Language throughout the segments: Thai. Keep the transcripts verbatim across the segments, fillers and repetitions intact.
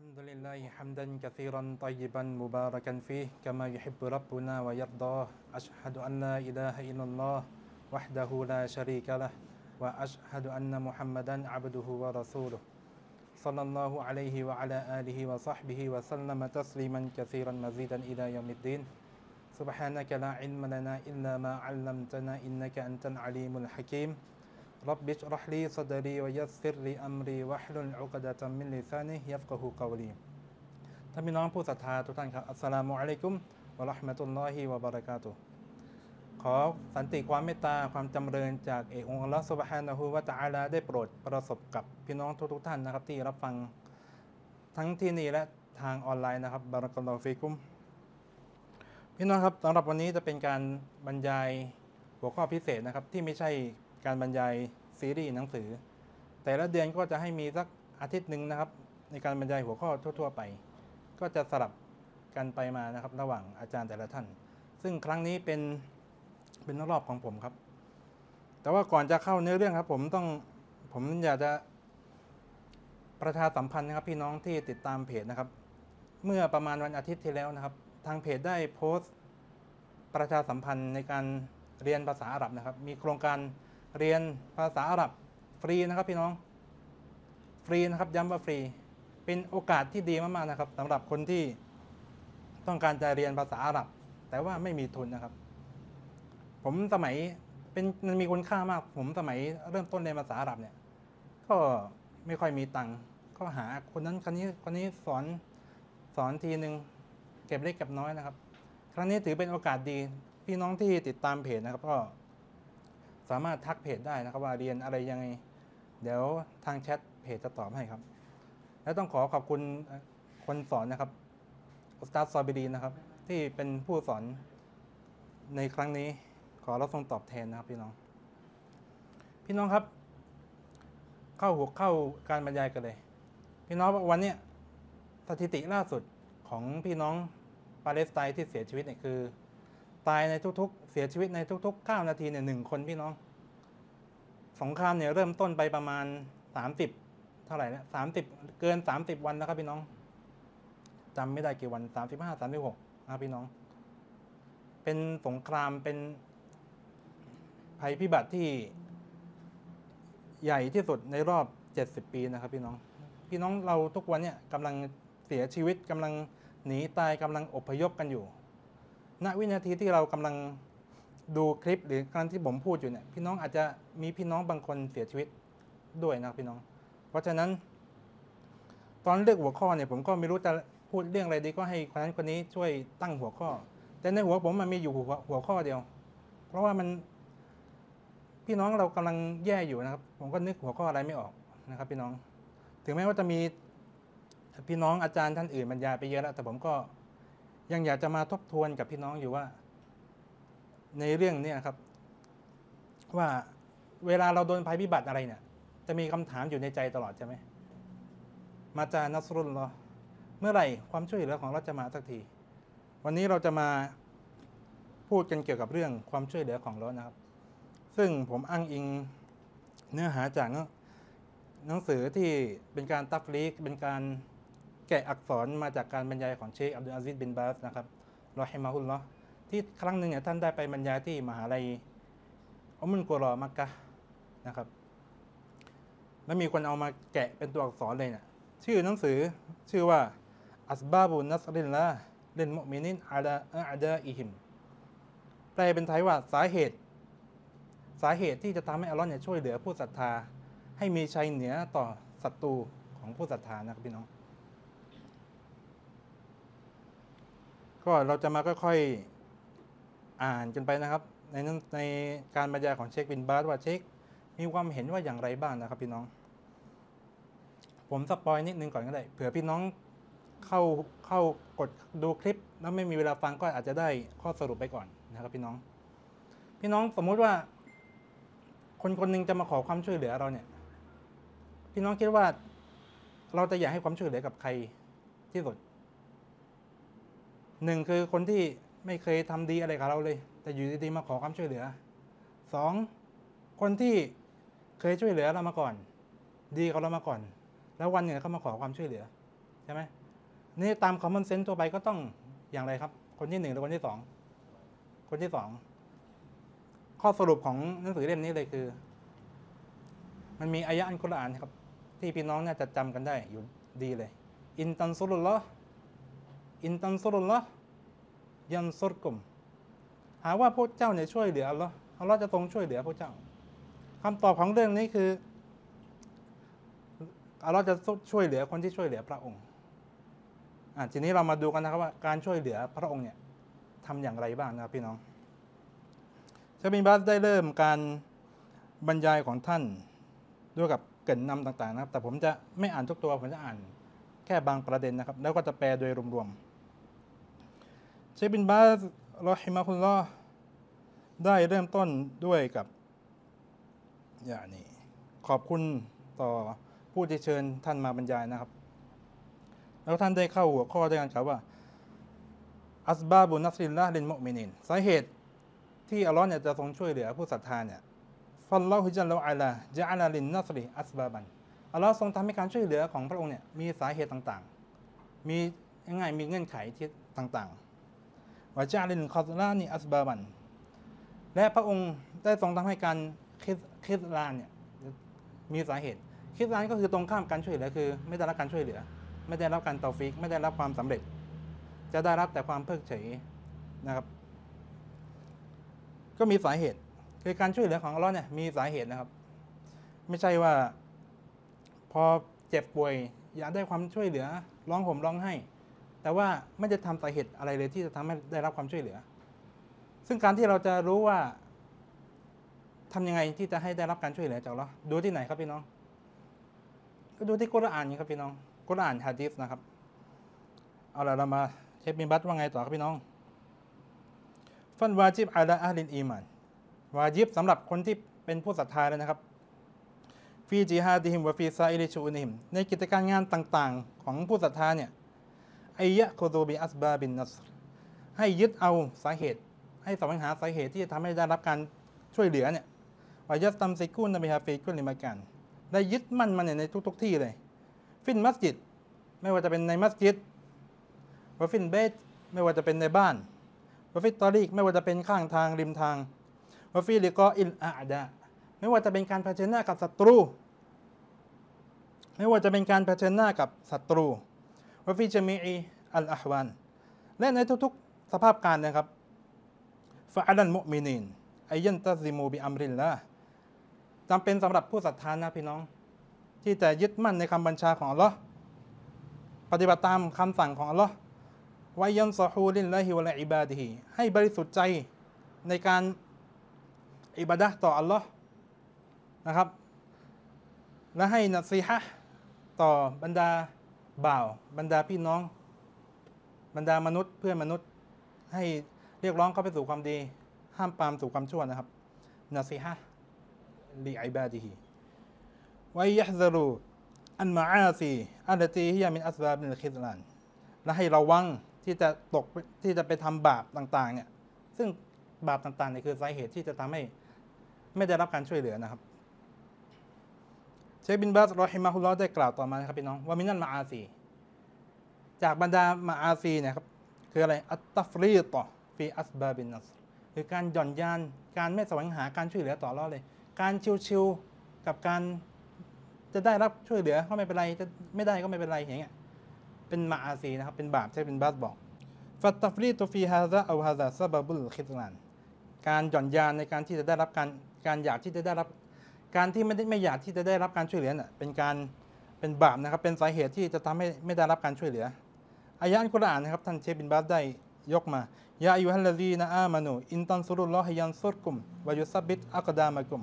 الحمد لله حمدا كثيرا طيبا مباركا فيه كما يحب ربنا ويرضاه أشهد أن لا إله إلا الله وحده لا شريك له وأشهد أن محمدا عبده ورسوله صلى الله عليه وعلى آله وصحبه وسلم تسليما كثيرا مزيدا إلى يوم الدين سبحانك لا علم لنا إلا ما علمتنا إنك أنت العليم الحكيم رب اشرح لي صدري ويسر لي أمري واحلل عقدة من لساني يفقه قولي ท่านพี่น้องผู้ศรัทธาทุกท่านครับอัสสลามุอะลัยกุมวะเราะห์มะตุลลอฮิวะบะเราะกาตุฮ์ขอสันติความเมตตาความจำเริญจากเอกองค์อัลเลาะห์ซุบฮานะฮูวะตะอาลาได้โปรดประสบกับพี่น้องทุกๆท่านนะครับที่รับฟังทั้งที่นี่และทางออนไลน์นะครับบะเราะกัลลอฮุฟีกุมพี่น้องครับสำหรับวันนี้จะเป็นการบรรยายหัวข้อพิเศษนะครับที่ไม่ใช่การบรรยายซีรีส์หนังสือแต่ละเดือนก็จะให้มีสักอาทิตย์หนึ่งนะครับในการบรรยายหัวข้อทั่วๆไปก็จะสลับกันไปมานะครับระหว่างอาจารย์แต่ละท่านซึ่งครั้งนี้เป็นเป็นรอบของผมครับแต่ว่าก่อนจะเข้าเนื้อเรื่องครับผมต้องผมอยากจะประชาสัมพันธ์นะครับพี่น้องที่ติดตามเพจนะครับเมื่อประมาณวันอาทิตย์ที่แล้วนะครับทางเพจได้โพสต์ประชาสัมพันธ์ในการเรียนภาษาอาหรับนะครับมีโครงการเรียนภาษาอาหรับฟรีนะครับพี่น้องฟรีนะครับย้ำว่าฟรีเป็นโอกาสที่ดีมากๆนะครับสำหรับคนที่ต้องการจะเรียนภาษาอาหรับแต่ว่าไม่มีทุนนะครับผมสมัยเป็นมันมีคุณค่ามากผมสมัยเริ่มต้นเรียนภาษาอาหรับเนี่ยก็ไม่ค่อยมีตังค์ก็หาคนนั้นคนนี้คนนี้สอนสอนทีนึงเก็บเล็กเก็บน้อยนะครับครั้งนี้ถือเป็นโอกาสดีพี่น้องที่ติดตามเพจนะครับก็สามารถทักเพจได้นะครับว่าเรียนอะไรยังไงเดี๋ยวทางแชทเพจจะตอบให้ครับและต้องขอขอบคุณคนสอนนะครับอุสตาดซอบิรีนะครับที่เป็นผู้สอนในครั้งนี้ขอรับทรงตอบแทนนะครับพี่น้องพี่น้องครับเข้าหัวเข้าการบรรยายกันเลยพี่น้องวันนี้สถิติล่าสุดของพี่น้องปาเลสไตน์ที่เสียชีวิตเนี่ยคือตายในทุกๆเสียชีวิตในทุกๆเก้านาทีเนี่ยหนึ่งคนพี่น้องสงครามเนี่ยเริ่มต้นไปประมาณสามสิบเท่าไหร่นะสามสิบเกินสามสิบวันแล้วครับพี่น้องจำไม่ได้กี่วันสามสิบห้า สามสิบหกนะครับพี่น้องเป็นสงครามเป็นภัยพิบัติที่ใหญ่ที่สุดในรอบเจ็ดสิบปีนะครับพี่น้องพี่น้องเราทุกวันเนี่ยกำลังเสียชีวิตกำลังหนีตายกำลังอพยพกันอยู่ณวินาทีที่เรากำลังดูคลิปหรือการที่ผมพูดอยู่เนี่ยพี่น้องอาจจะมีพี่น้องบางคนเสียชีวิตด้วยนะพี่น้องเพราะฉะนั้นตอนเลือกหัวข้อเนี่ยผมก็ไม่รู้จะพูดเรื่องอะไรดีก็ให้คนนั้นคนนี้ช่วยตั้งหัวข้อแต่ในหัวผมมันมีอยู่หัวข้อเดียวเพราะว่ามันพี่น้องเรากำลังแย่อยู่นะครับผมก็นึกหัวข้ออะไรไม่ออกนะครับพี่น้องถึงแม้ว่าจะมีพี่น้องอาจารย์ท่านอื่นบรรยายไปเยอะแล้วแต่ผมก็ยังอยากจะมาทบทวนกับพี่น้องอยู่ว่าในเรื่องนี้ครับว่าเวลาเราโดนภัยพิบัติอะไรเนี่ยจะมีคำถามอยู่ในใจตลอดใช่ไหมมาจานัสรุลลอฮ์เมื่อไหร่ความช่วยเหลือของเราจะมาสักทีวันนี้เราจะมาพูดกันเกี่ยวกับเรื่องความช่วยเหลือของเรานะครับซึ่งผมอ้างอิงเนื้อหาจากหนังสือที่เป็นการตัฟลีกเป็นการแกะอักษรมาจากการบรรยายของเชคอับดุลอาซิซบินบาซนะครับรอฮิมะฮุลลอฮ์ที่ครั้งหนึ่งเนี่ยท่านได้ไปบรรยายที่มหาลัยอุมมุลกุรอมักกะฮ์นะครับแล้วมีคนเอามาแกะเป็นตัวอักษรเลยเนี่ยชื่อหนังสือชื่อว่าอัสบาบุนัสริลลาฮ์ลิลมุอ์มินีนอะลาอะดาอิฮิมแปลเป็นไทยว่าสาเหตุสาเหตุที่จะทำให้อัลเลาะห์เนี่ยช่วยเหลือผู้ศรัทธาให้มีชัยเหนือต่อศัตรูของผู้ศรัทธานะครับพี่น้องก็เราจะมาค่อยๆอ่านกันไปนะครับในในการบรรยายของเชคบินบาซว่าเชคมีความเห็นว่าอย่างไรบ้างนะครับพี่น้องผมสปอยนิดนึงก่อนก็ได้เผื่อพี่น้องเข้าเข้ากดดูคลิปแล้วไม่มีเวลาฟังก็อาจจะได้ข้อสรุปไปก่อนนะครับพี่น้องพี่น้องสมมุติว่าคนคนหนึ่งจะมาขอความช่วยเหลือเราเนี่ยพี่น้องคิดว่าเราจะอยากให้ความช่วยเหลือกับใครที่สุดหนึ่งคือคนที่ไม่เคยทำดีอะไรกับเราเลยแต่อยู่ดีๆมาขอความช่วยเหลือสองคนที่เคยช่วยเหลือเรามาก่อนดีกับเรามาก่อนแล้ววันหนึ่งเขามาขอความช่วยเหลือใช่ ช่ไหมนี่ตามคอมมอนเซนส์ทั่วไปก็ต้องอย่างไรครับคนที่หนึ่งหรือคนที่สองคนที่สองข้อสรุปของหนังสือเล่มนี้เลยคือมันมีอายะอันกุรอานครับที่พี่น้องน่าจะจำกันได้อยู่ดีเลยอินตันซุรุลลอฮ์อินตันซุรุลลอฮ์ยันซุรกุมหาว่าพวกเจ้าเนี่ยช่วยเหลืออัลลอฮ์อัลลอฮ์จะทรงช่วยเหลือพวกเจ้าคำตอบของเรื่องนี้คืออัลลอฮ์จะช่วยเหลือคนที่ช่วยเหลือพระองค์อ่ะทีนี้เรามาดูกันนะครับว่าการช่วยเหลือพระองค์เนี่ยทำอย่างไรบ้างนะครับพี่น้องเชฟบินบาสได้เริ่มการบรรยายของท่านด้วยกับเกริ่นนำต่างๆนะครับแต่ผมจะไม่อ่านทุกตัวผมจะอ่านแค่บางประเด็นนะครับแล้วก็จะแปลโดยรวมๆเชฟบินบาสรอฮิมะฮุลลอฮ์ได้เริ่มต้นด้วยกับอย่างนี้ขอบคุณต่อผู้ที่เชิญท่านมาบรรยายนะครับแล้วท่านได้เข้าหัวข้อด้วยกันครับว่าอัสบาบุนัสริลลาฮ์ลิลมุอ์มินีนสาเหตุที่อัลลอฮ์เนี่ยจะทรงช่วยเหลือผู้ศรัทธาเนี่ยฟัลลอฮุจัลลอฮุอะลาจะอะลาลินนัสริอัสบาบันอัลลอฮ์ทรงทำให้การช่วยเหลือของพระองค์เนี่ยมีสาเหตุต่างๆมีง่ายๆมีเงื่อนไขที่ต่างๆวะจะอะลินคอซลานีอัสบาบันและพระองค์ได้ทรงทำให้การคิซลานเนี่ยมีสาเหตุคิซลานก็คือตรงข้ามการช่วยเหลือคือไม่ได้รับการช่วยเหลือไม่ได้รับการตอฟิกไม่ได้รับความสำเร็จจะได้รับแต่ความเพิกเฉยนะครับก็มีสาเหตุคือการช่วยเหลือของอัลลอฮ์เนี่ยมีสาเหตุนะครับไม่ใช่ว่าพอเจ็บป่วยอยากได้ความช่วยเหลือร้องห่มร้องไห้แต่ว่าไม่จะทำสาเหตุอะไรเลยที่จะทำให้ได้รับความช่วยเหลือซึ่งการที่เราจะรู้ว่าทำยังไงที่จะให้ได้รับการช่วยเหลือจากอัลลอฮ์ดูที่ไหนครับพี่น้องก็ดูที่กุรอานนี่ครับพี่น้องกุรอานฮะดีษนะครับเอาล่ะเรามาเชฟบินบัตว่าไงต่อครับพี่น้องฟันวาจิบอะลาอะลินอีมานวาจิบสำหรับคนที่เป็นผู้ศรัทธาเลยนะครับฟีจิฮาดิฮิมวะฟีซาอิลิชูนิฮิมในกิจการงานต่างๆของผู้ศรัทธาเนี่ยอัยยะคุซูบิอัสบาบินนัสรให้ยึดเอาสาเหตุให้แสวงหาสาเหตุที่จะทำให้ได้รับการช่วยเหลือเนี่ยวายัสตัมซิกุนนะบิฮาฟีกุลิมากันได้ยึดมั่นมันในทุกๆที่เลยฟินมัสยิดไม่ว่าจะเป็นในมัสยิดวะฟินเบตไม่ว่าจะเป็นในบ้านวะฟิตอรีกไม่ว่าจะเป็นข้างทางริมทางวะฟิลิกออิลอาดะไม่ว่าจะเป็นการเผชิญหน้ากับศัตรูไม่ว่าจะเป็นการเผชิญหน้ากับศัตรูวะฟิจามีอีอัลอะฮวานและในทุกๆสภาพการนะครับฟะอัลันมุอ์มินีนอัยยันตัซิมูบิอัมริลลาฮ์จำเป็นสำหรับผู้ศรัทธานะพี่น้องที่จะยึดมั่นในคำบัญชาของอัลลอฮ์ปฏิบัติตามคำสั่งของอัลลอฮ์วายันซอฮูลินละฮิวะละอิบาดิฮีให้บริสุทธิ์ใจในการอิบาดะห์ต่ออัลลอฮ์นะครับและให้นัซีฮะห์ต่อบรรดาบ่าวบรรดาพี่น้องบรรดามนุษย์เพื่อนมนุษย์ให้เรียกร้องเข้าไปสู่ความดีห้ามปรามสู่ความชั่วนะครับนัซีฮะห์ลิอิบาดิฮีวะยัฮซะรูอันมะอาซีอัลลตีฮิยะมินอัสบาบิลคิซลานและให้ระวังที่จะตกที่จะไปทำบาปต่างๆเนี่ยซึ่งบาปต่างๆเนี่ยคือสาเหตุที่จะทำให้ไม่ได้รับการช่วยเหลือนะครับเชฟบินบาสรอฮิมะฮุลลอฮ์ได้กล่าวต่อมานะครับพี่น้องว่ามินัลมาอาซีจากบรรดามาอาซีเนี่ยครับคืออะไรอัตตัฟรีตอฟีอัสบาบินนัสคือการหย่อนยานการไม่แสวงหาการช่วยเหลือต่อรอดเลยการชิวๆกับการจะได้รับช่วยเหลือก็ไม่เป็นไรจะไม่ได้ก็ไม่เป็นไรอย่างเงี้ยเป็นมาอาซีนะครับเป็นบาปใช่เป็นบาปบอกฟัตตัฟรีตฟีฮาซาเอาฮาซาซาบะบุลคิซลานการหย่อนยานในการที่จะได้รับการการอยากที่จะได้รับการที่ไม่ได้ไม่อยากที่จะได้รับการช่วยเหลือน่ะเป็นการเป็นบาปนะครับเป็นสาเหตุที่จะทำให้ไม่ได้รับการช่วยเหลืออายะฮ์อัลกุรอานนะครับท่านเชฟบินบาสได้ยกมายาอัยยูฮัลลซีนะอามานูอินตันซุรุลลอฮิยันซุรกุมวะยุซับบิตอักดามะกุม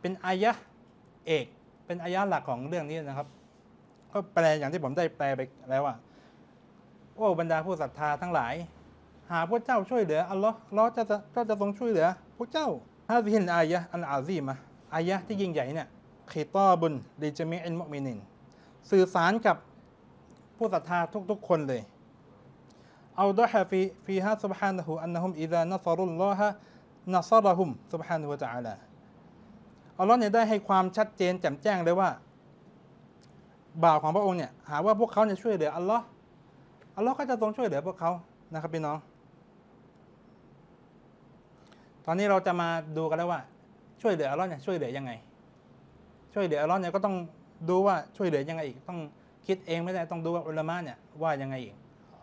เป็นอายะฮ์เอกเป็นอายะฮ์หลักของเรื่องนี้นะครับก็แปลอย่างที่ผมได้แปลไปแล้วว่าโอ้บรรดาผู้ศรัทธาทั้งหลายหาพระเจ้าช่วยเหลืออัลลอฮ์อัลลอฮ์จะก็จะทรงช่วยเหลือพระเจ้าฮาซิฮิลอายะฮ์อันอาซีมะอายะฮ์ที่ยิ่งใหญ่เนี่ยคีตอบุนลิจามีอิลมุอ์มินีนสื่อสารกับผู้ศรัทธาทุกๆคนเลยเอาดะฮะฟีฟีฮะซุบฮานะฮูอันนะฮุมอิซานะซารุลลอฮะนะซาระฮุมซุบฮานะฮูวะตะอาลาอัลลอฮ์เนี่ยได้ให้ความชัดเจนแจ่มแจ้งเลยว่า บ่าวของพระองค์เนี่ยหาว่าพวกเขาเนี่ยช่วยเหลืออัลลอฮ์อัลลอฮ์ก็จะทรงช่วยเหลือพวกเขานะครับพี่น้องตอนนี้เราจะมาดูกันแล้วว่าช่วยเหลืออัลลอฮ์เนี่ยช่วยเหลือยังไงช่วยเหลืออัลลอฮ์เนี่ยก็ต้องดูว่าช่วยเหลือยังไงอีกต้องคิดเองไม่ได้ต้องดูว่าอุลามะเนี่ยว่ายังไงอีก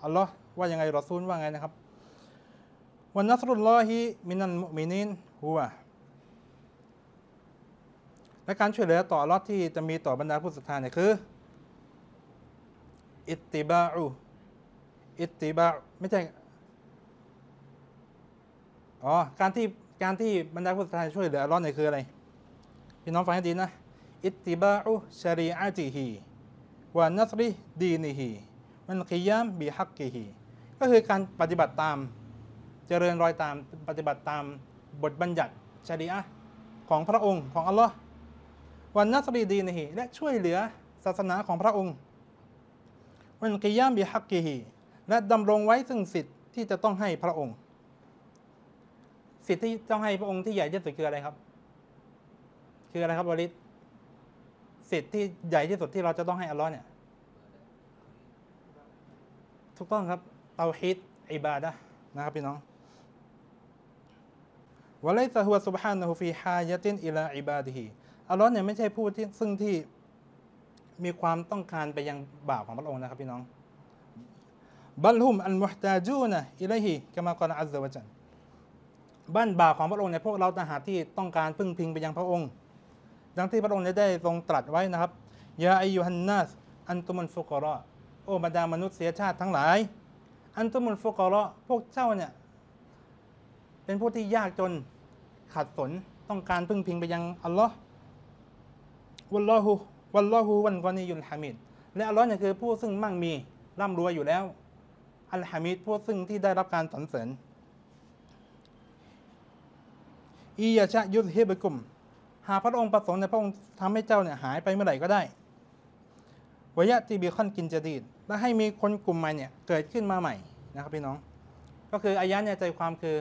อัลลอฮ์ว่ายังไงรอซูลว่าไงนะครับวันนัสรุลลอฮิมินัลมุอ์มินีนฮูวะและการช่วยเหลือต่ออัลลอฮ์ที่จะมีต่อบรรดาผู้ศรัทธาเนี่ยคืออิตติบาอุอิตติบาอุไม่ใช่อ๋อการที่การที่บรรดาผู้ศรัทธาช่วยเหลืออัลลอฮ์เนี่ยคืออะไรพี่น้องฟังให้ดีนะอิตติบาอุชะรีอะติฮิวะนัสริดีนิฮิมันกิยามบิฮักกิฮิก็คือการปฏิบัติตามเจริญรอยตามปฏิบัติตามบทบัญญัติชะรีอะห์ของพระองค์ของอัลลอฮ์วันนัสรีดีนิฮิและช่วยเหลือศาสนาของพระองค์วันกิยามบิฮักกิฮิและดำรงไว้ซึ่งสิทธิ์ที่จะต้องให้พระองค์สิทธิ์ที่ต้องให้พระองค์ที่ใหญ่ที่สุดคืออะไรครับคืออะไรครับวะลิดสิทธิ์ที่ใหญ่ที่สุดที่เราจะต้องให้อัลลอฮ์เนี่ยถูกต้องครับเตาฮีดอิบาดะห์นะครับพี่น้องวะลัยซะฮุวะซุบฮานะฮูฟีฮายะตินอิลาอิบาดิฮิอัลลอฮ์เนี่ยไม่ใช่ผู้ที่ซึ่งที่มีความต้องการไปยังบ่าวของพระองค์นะครับพี่น้องบัลฮุมอัลมุฮตาจูนะอิลัยฮิกะมา กอล อัซซะวะญัลบ้านบ่าวของพระองค์เนี่ยพวกเราต่างหากที่ต้องการพึ่งพิงไปยังพระองค์ดังที่พระองค์ได้ทรงตรัสไว้นะครับยาอัยยูฮันนัสอันตุมุลฟุกอรอโอ้บรรดามนุษยชาติทั้งหลายอันตุมุลฟุกอรอพวกเจ้าเนี่ยเป็นผู้ที่ยากจนขัดสนต้องการพึ่งพิงไปยังอัลลอฮ์วัลลอฮุวัลลอฮุวันกอนียุลฮามิดและอัลลอฮ์เนี่ยคือผู้ซึ่งมั่งมีร่ำรวยอยู่แล้วอัลฮามิดผู้ซึ่งที่ได้รับการสรรเสริญอียะชะยุซฮิบะกุมหากพระองค์ประสงค์ในพระองค์ทำให้เจ้าเนี่ยหายไปเมื่อไหร่ก็ได้วะยะติบิคอนกินจะดีดและให้มีคนกลุ่มใหม่เนี่ยเกิดขึ้นมาใหม่นะครับพี่น้องก็คืออายะเนี่ยใจความคือ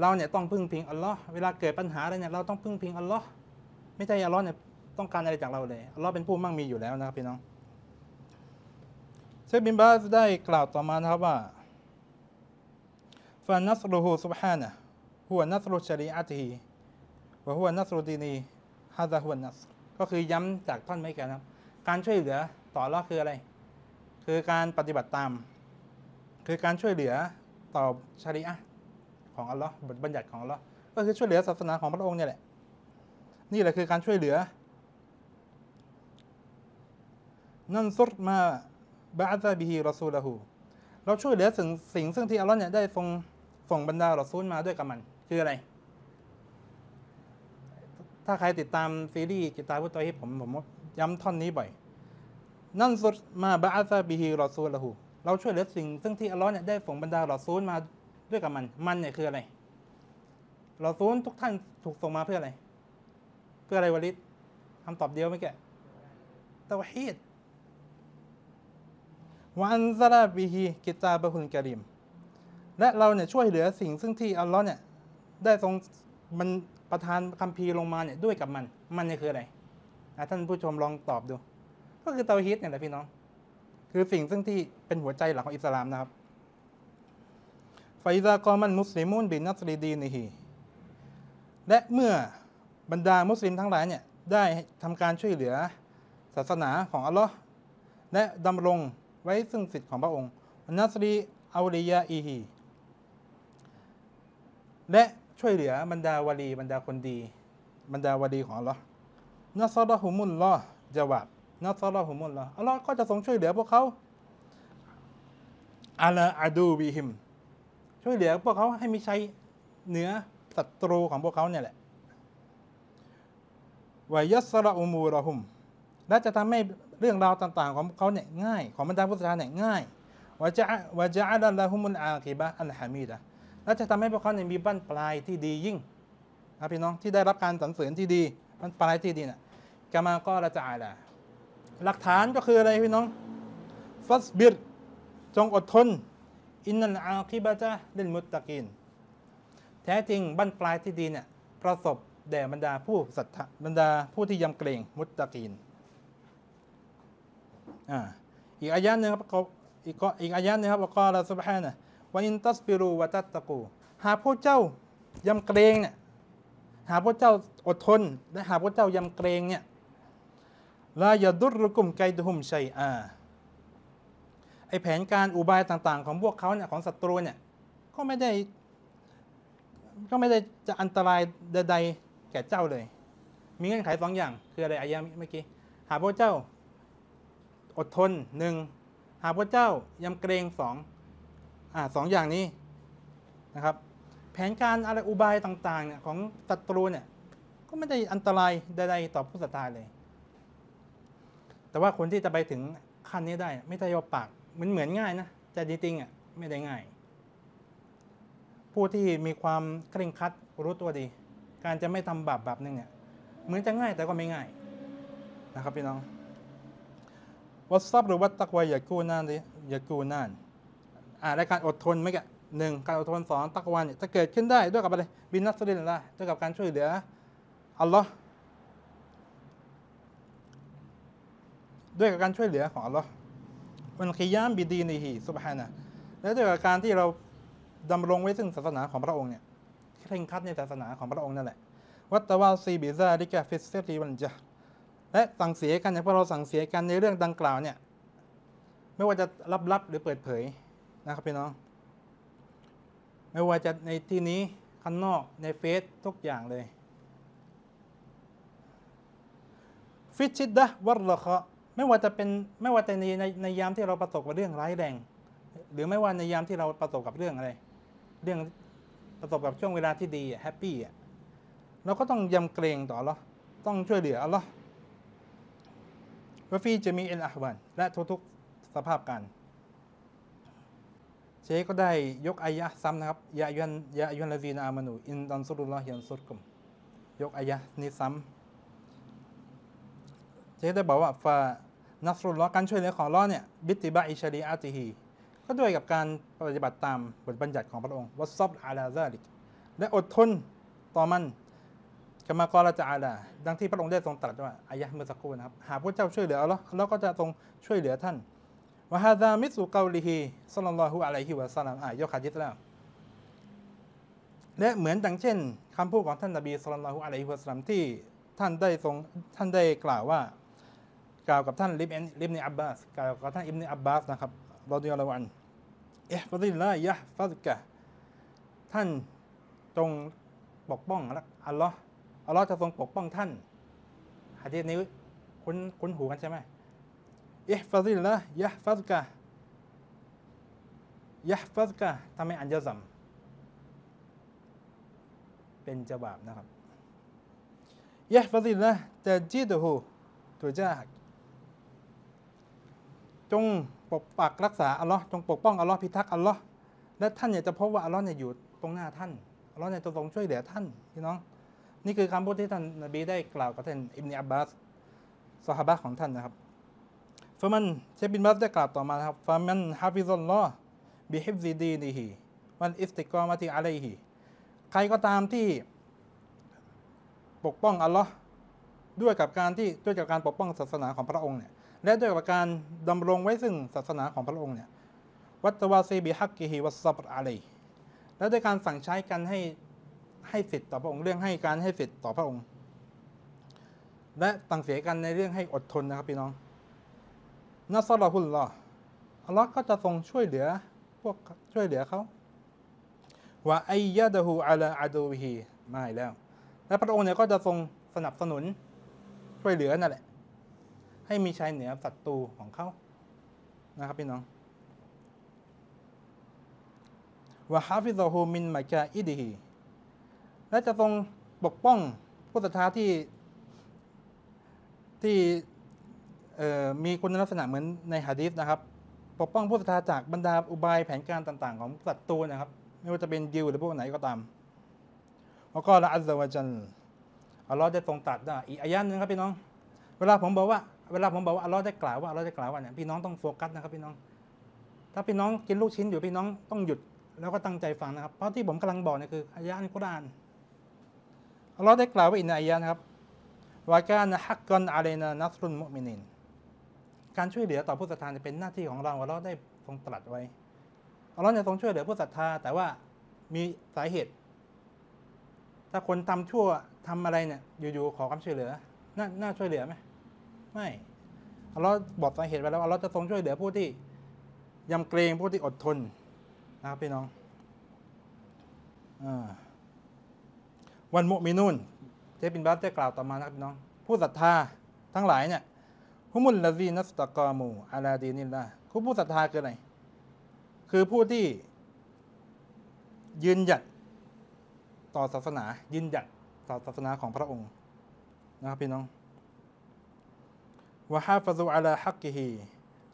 เราเนี่ยต้องพึ่งพิงอัลลอฮ์เวลาเกิดปัญหาอะไรเนี่ยเราต้องพึ่งพิงอัลลอฮ์ไม่ใช่อัลลอฮ์เนี่ยต้องการอะไรจากเราเลยอัลลอฮ์เป็นผู้มั่งมีอยู่แล้วนะครับพี่น้องเชคบินบาสได้กล่าวต่อมานะครับว่าฟานัสรุฮูซุบฮานะฮุวะนัสรุชะรีอะติฮิวะฮุวะนัสรุดีนีฮาซาฮุวันัสรก็คือย้ำจากท่อนไม้แก่นะครับการช่วยเหลือต่ออัลลอฮ์คืออะไรคือการปฏิบัติตามคือการช่วยเหลือต่อชะรีอะห์ของอัลลอฮ์บทบัญญัติของอัลลอฮ์ก็คือช่วยเหลือศาสนาของพระองค์เนี่ยแหละนี่แหละคือการช่วยเหลือนันซุรมาบะอัซะบิฮิรอซูละฮูเราช่วยเหลือสิ่งสิ่งซึ่งที่อัลลอฮ์เนี่ยได้ทรงส่งบรรดารอซูลมาด้วยกับมันคืออะไรถ้าใครติดตามซีรีส์กิตาบุตรฮิปผมผมย้ำท่อนนี้บ่อยนั่นสุดมาบะอัซะบิฮิรอซูละฮูเราช่วยเหลือสิ่งซึ่งที่อัลลอฮ์เนี่ยได้ส่งบรรดารอซูลมาด้วยกับมันมันเนี่ยคืออะไรรอซูลทุกท่านถูกส่งมาเพื่ออะไรเพื่ออะไรวะลิดคำตอบเดียวไม่แก่เตาวฮีดวันซาลาบิฮิกิตาบะฮุนกะริมและเราเนี่ยช่วยเหลือสิ่งซึ่งที่อัลลอฮ์เนี่ยได้ทรงมันประทานคัมภีร์ลงมาเนี่ยด้วยกับมันมันเนี่ยคืออะไรท่านผู้ชมลองตอบดูก็คือเตาฮีดเนี่ยแหละพี่น้องคือสิ่งซึ่งที่เป็นหัวใจหลักของอิสลามนะครับฟาอิซากอมันมุสลิมูนบินัสรีดีนิฮีและเมื่อบรรดามุสลิมทั้งหลายเนี่ยได้ทำการช่วยเหลือศาสนาของอัลลอฮ์และดำรงไว้ซึ่งสิทธิ์ของพระองค์นัสรีอาลียาอีฮีและช่วยเหลือบรรดาวาลีบรรดาคนดีบรรดาวาลีของอัลลอฮ์นัสรอฮุมุลลอฮ์จะวับนัสรอฮุมุลลอฮ์อัลลอฮ์ก็จะทรงช่วยเหลือพวกเขาอาลาอาดูบิฮิมช่วยเหลือพวกเขาให้มีชัยเหนือศัตรูของพวกเขาเนี่ยแหละวายัสรออุมูรอฮุมและจะทำให้เรื่องราวต่างๆของเขาเนี่ยง่ายของบรรดาผู้ศรัทธาเนี่ยง่ายวะจะวะจะอัลลอฮุมุลอาคิบะอัลฮามีดะและจะทำให้พวกเขาเนี่ยมีบั้นปลายที่ดียิ่งครับพี่น้องที่ได้รับการสรรเสริญที่ดีบั้นปลายที่ดีเนี่ยกามาก็ละจายละหลักฐานก็คืออะไรพี่น้องฟัสบิรจงอดทนอินนัลอาคิบะตะลิลมุตตะกีนแท้จริงบั้นปลายที่ดีเนี่ยประสบแด่บรรดาผู้ศรัทธาบรรดาผู้ที่ยำเกรงมุตตะกีน อ่าอีกอายะหนึ่งครับอีกอีกอายะหนึ่งครับกล่าวละซุบฮานะวะอินตัสบิรูวะตัตตะกูหากพวกเจ้ายำเกรงเนี่ยหากพวกเจ้าอดทนและหากพวกเจ้ายำเกรงเนี่ยลายัดุรุกุมไกดุฮุมชัยอาไอแผนการอุบายต่างๆของพวกเขาเนี่ยของศัตรูเนี่ยก็ไม่ได้ก็ไม่ได้จะอันตรายใดๆแก่เจ้าเลยมีเงื่อนไขสองอย่างคืออะไรอายะเมื่อกี้หากพวกเจ้าอดทนหนึ่งหากพระเจ้ายำเกรงสองอ่าสองอย่างนี้นะครับแผนการอะไรอุบายต่างๆเนี่ยของศัตรูเนี่ยก็ไม่ได้อันตรายใดๆต่อผู้ศรัทธาเลยแต่ว่าคนที่จะไปถึงขั้นนี้ได้ไม่ได้ยอมปากเหมือนเหมือนง่ายนะแต่จริงๆอ่ะไม่ได้ง่ายผู้ที่มีความเคร่งครัดรู้ตัวดีการจะไม่ทำบาปบาปหนึ่งเนี่ยเหมือนจะง่ายแต่ก็ไม่ง่ายนะครับพี่น้องวัดซับหรือวัดตะกวายอย่ากู้นั่นดิอย่ากู้นั่นอ่าและการอดทนไม่แก่หนึ่งการอดทนสองตะกวายเนี่ยจะเกิดขึ้นได้ด้วยกับอะไรบินนัสรินละด้วยกับการช่วยเหลืออัลลอฮ์ด้วยกับการช่วยเหลือของอัลลอฮ์วันกิยามบิดีนีฮีซุบฮานะและด้วยกับการที่เราดำรงไว้ซึ่งศาสนาของพระองค์เนี่ยเคร่งครัดในศาสนาของพระองค์นั่นแหละวัตตะวาซีบิซาลิกะฟิสเซรีวันจะและสั่งเสียกันอย่างพวกเราสั่งเสียกันในเรื่องดังกล่าวเนี่ยไม่ว่าจะลับๆหรือเปิดเผยนะครับพี่น้องไม่ว่าจะในที่นี้ข้างนอกในเฟซทุกอย่างเลยฟิชิดดะวัลละคะไม่ว่าจะเป็นไม่ว่าจะในในยามที่เราประสบกับเรื่องร้ายแรงหรือไม่ว่าในยามที่เราประสบกับเรื่องอะไรเรื่องประสบกับช่วงเวลาที่ดีแฮปปี้อ่ะเราก็ต้องยำเกรงต่ออัลเลาะห์ต้องช่วยเหลืออัลเลาะห์วะฟีจะมีเอ็นอาห์วันและทุกๆสภาพการเชคก็ได้ยกอายะซ้ำนะครับยายันยายันละซีนอามานูอินตันซุรุลลอฮ์ยันซุรกุมยกอายะนี้ซ้ำเชคได้บอกว่าฟานัสรุลลอฮ์การช่วยเหลือของอัลเลาะห์เนี่ยบิตติบะอิชะรีอะติฮีก็ด้วยกับการปฏิบัติตามบทบัญญัติของพระองค์วัสซับอาลาซาลิกและอดทนต่อมันกามากอลาจาอาลาดังที่พระองค์ได้ทรงตรัสว่าอายะห์เมื่อสักครู่นะครับหากพระเจ้าช่วยเหลืออัลเลาะห์เราก็จะทรงช่วยเหลือท่านวะฮาซามิสุกาลิฮีศ็อลลัลลอฮุอะลัยฮิวะซัลลัมอ่ะยกหะดีษแล้วและเหมือนดังเช่นคำพูดของท่านนบีศ็อลลัลลอฮุอะลัยฮิวะซัลลัมที่ท่านได้ทรงท่านได้กล่าวว่ากล่าวกับท่านลิบอิบนุอับบาสกล่าวกับท่านอิบนุอับบาสนะครับรอฎิยัลลอฮุอันอิฮฟะซิลลาฮ์ยะฮ์ฟะซุกะท่านจงปกป้องอัลลอฮ์อัลลอฮ์จะทรงปกป้องท่านหะดีษนี้คุ้นคุ้นหูกันใช่ไหมอิฮฟะซิลลาฮ์ยะฮ์ฟะซุกะยะฮ์ฟะซุกะทำไมอันยะซัมเป็นจวาบนะครับยะฮ์ฟะซิลลาฮ์ตะจีดุฮุตุจาฮ์จงปกปักรักษาอัลลอฮ์จงปกป้องอัลลอฮ์พิทักษ์อัลลอฮ์และท่านเนี่ยจะพบว่าอัลลอฮ์เนี่ยอยู่ตรงหน้าท่านอัลลอฮ์เนี่ยจะทรงช่วยเหลือท่านพี่น้องนี่คือคำพูดที่ท่านนบีได้กล่าวกับท่านอิบนุอับบาสซอฮาบะห์ของท่านนะครับฟะมันเชฟบินบัสได้กล่าวต่อมาครับฟะมันฮาฟิซัลลอฮ์บิฮิฟซิดีนิฮิวัลอิสติกอมะติอะลัยฮิใครก็ตามที่ปกป้องอัลลอฮ์ด้วยกับการที่ด้วยกับการปกป้องศาสนาของพระองค์เนี่ยและด้วยกับการดำรงไว้ซึ่งศาสนาของพระองค์เนี่ยวัตวาซีบิฮักกิฮิวัสซับรอะลัยและด้วยการสั่งใช้กันให้ให้สิทธิ์ต่อพระองค์เรื่องให้การให้สิทธิ์ต่อพระองค์และสั่งเสียกันในเรื่องให้อดทนนะครับพี่น้องนัสรอฮุลลอฮ์อัลลอฮ์ก็จะทรงช่วยเหลือพวกช่วยเหลือเขาว่าไอยะดะฮูอะลาอะดูบิฮีมาอีกแล้วและพระองค์เนี่ยก็จะทรงสนับสนุนช่วยเหลือนั่นแหละให้มีชัยเหนือศัตรูของเขานะครับพี่น้องวะฮาฟิซอฮูมินมะกาอิดิฮีและจะทรงปกป้องผู้ศรัทธาที่ที่มีคุณลักษณะเหมือนในหะดีษนะครับปกป้องผู้ศรัทธาจากบรรดาอุบายแผนการต่างๆของศัตรูนะครับไม่ว่าจะเป็นยิวหรือพวกไหนก็ตามแล้วก็ละอัลลอฮฺวะจันอัลลอฮฺได้ทรงตรัสอีกอายะหนึ่งครับพี่น้องเวลาผมบอกว่าเวลาผมบอกว่าอัลลอฮฺได้กล่าวว่าอัลลอฮฺได้กล่าวว่าเนี่ยพี่น้องต้องโฟกัสนะครับพี่น้องถ้าพี่น้องกินลูกชิ้นอยู่พี่น้องต้องหยุดแล้วก็ตั้งใจฟังนะครับเพราะที่ผมกำลังบอกเนี่ยคืออายะอัลกุรอานอัลลอฮฺได้กล่าวไว้อีกในอายะนะครับวะกานะฮักกันอะลัยนานัศรุลมุมินีน การช่วยเหลือต่อผู้ศรัทธาจะเป็นหน้าที่ของเราอัลเลาะห์ได้ทรงตรัสไว้อัลเลาะห์จะทรงช่วยเหลือผู้ศรัทธาแต่ว่ามีสาเหตุถ้าคนทำชั่วทำอะไรเนี่ยอยู่ๆขอความช่วยเหลือน่าน่าช่วยเหลือไหมไม่อัลเลาะห์บอกสาเหตุไว้แล้วอัลเลาะห์จะทรงช่วยเหลือผู้ที่ยำเกรงผู้ที่อดทนนะครับพี่น้องอ่าวันมุมินูนเจบินบาสได้กล่าวต่อมานะครับพี่น้องผู้ศรัทธาทั้งหลายเนี่ยฮุมุลลาซีนัสตะกามูอะลาดีนิลลาห์คือผู้ศรัทธาคืออะไรคือผู้ที่ยืนหยัดต่อศาสนายืนหยัดต่อศาสนาของพระองค์นะครับพี่น้องวะฮาฟะซุอะลาฮักกิฮี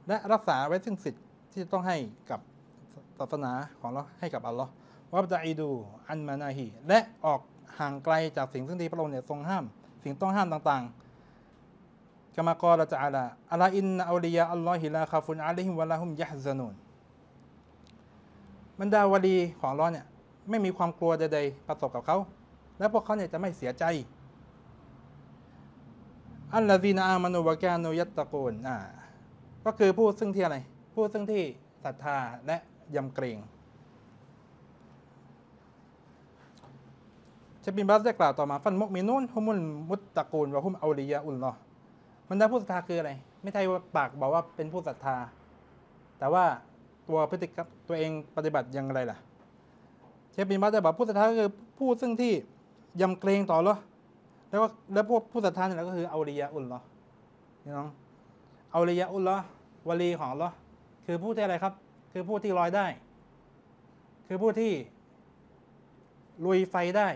และรักษาไว้ซึ่งสิทธิ์ที่ต้องให้กับศาสนาของเราให้กับอัลลอฮ์วับตะอีดูอันมานาฮีและออกห่างไกลจากสิ่งซึ่งที่พระองค์เนี่ยทรงห้ามสิ่งต้องห้ามต่างๆกามากอละตะอาลาอะลาอินนะอูลิยาอัลลอฮิลาคาฟุนอะลัยฮิมวะลาฮุมยะฮซะนูนบรรดาวลีของอัลเลาะห์เนี่ยไม่มีความกลัวใดๆประสบกับเขาและพวกเขาเนี่ยจะไม่เสียใจอัลลซีนาอามานูวะกานูยัตตะกูนอ่าก็คือผู้ซึ่งที่อะไรผู้ซึ่งที่ศรัทธาและยำเกรงเชฟบินบัสได้กล่าวต่อมาฟันมุกมีนุ่นฮุมุลมุตตะกูลวะฮุมเอาลียาอุลลอฮ์มันได้ผู้ศรัทธาคืออะไรไม่ใช่ว่าปากบอกว่าเป็นผู้ศรัทธาแต่ว่าตัวพฤติกรรมตัวเองปฏิบัติอย่างไรล่ะเชฟบินบัสได้บอกผู้ศรัทธาก็คือผู้ซึ่งที่ยำเกรงต่ออัลเลาะห์แล้วก็แล้วพวกผู้ศรัทธาเนี่ยก็คือเอาลียาอุลลอฮ์พี่น้องเอาลียาอุลลอฮ์วลีของอัลเลาะห์คือผู้ที่อะไรครับคือผู้ที่ลอยได้คือผู้ที่ลุยไฟได้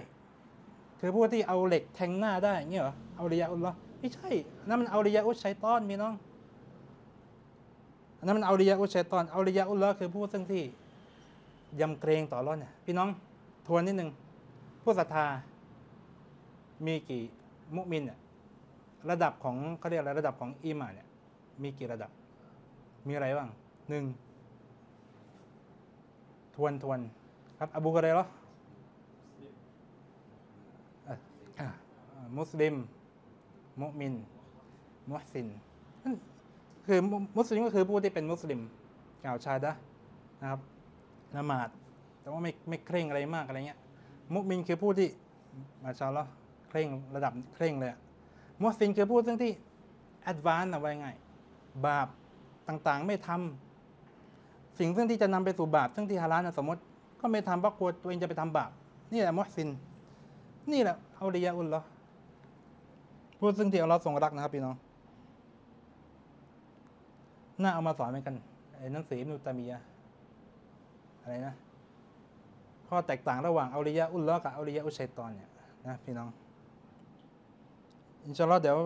คือผู้ที่เอาเหล็กแทงหน้าได้เงี้ยเหรอเอาริยาอุลลอฮ์ไม่ใช่นั่นมันเอาริยาอุชัยตอนมีน้องนั่นมันเอาริยาอุชัยตอนเอาริยาอุลลอฮ์คือผู้ซึ่งที่ยำเกรงต่ออัลเลาะห์เนี่ยพี่น้องทวนนิดนึงผู้ศรัทธามีกี่มุมินเนี่ยระดับของเขาเรียกอะไรระดับของอีหม่านเนี่ยมีกี่ระดับมีอะไรบ้างหนึ่งทวนทวนครับอบูฮุรอยเราะห์มุสลิมมุมินมุฮซินคือมุสลิมก็คือผู้ที่เป็นมุสลิมกล่าวชาดะนะครับละหมาดแต่ว่าไม่ไม่เคร่งอะไรมากอะไรเงี้ยมุมินคือผู้ที่มาชาอัลเลาะห์เคร่งระดับเคร่งเลยมุฮซินคือผู้ซึ่งที่แอดวานซ์เอาไว้ไงบาปต่างๆไม่ทำสิ่งซึ่งที่จะนำไปสู่บาปซึ่งที่ฮาลาลนะสมมติก็ไม่ทำเพราะกลัวตัวเองจะไปทำบาปนี่แหละมุฮซินนี่แหละเอาริยาอุลลอฮ์ผู้ซึ่งที่อัลเลาะห์ทรงรักนะครับพี่น้องน่าเอามาสอนเหมือนกันไอ้หนังสืออิบนุตัยมียะห์อะไรนะข้อแตกต่างระหว่างเอาริยาอุลลอฮ์กับเอาริยาอุชัยฏอนเนี่ยนะพี่น้องอินชาอัลเลาะห์เดี๋ยว